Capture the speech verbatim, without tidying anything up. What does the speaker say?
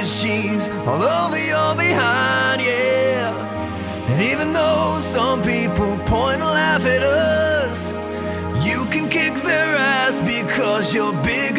cottage cheese all over your behind, yeah. And even though some people point and laugh at us, you can kick their ass because you're big.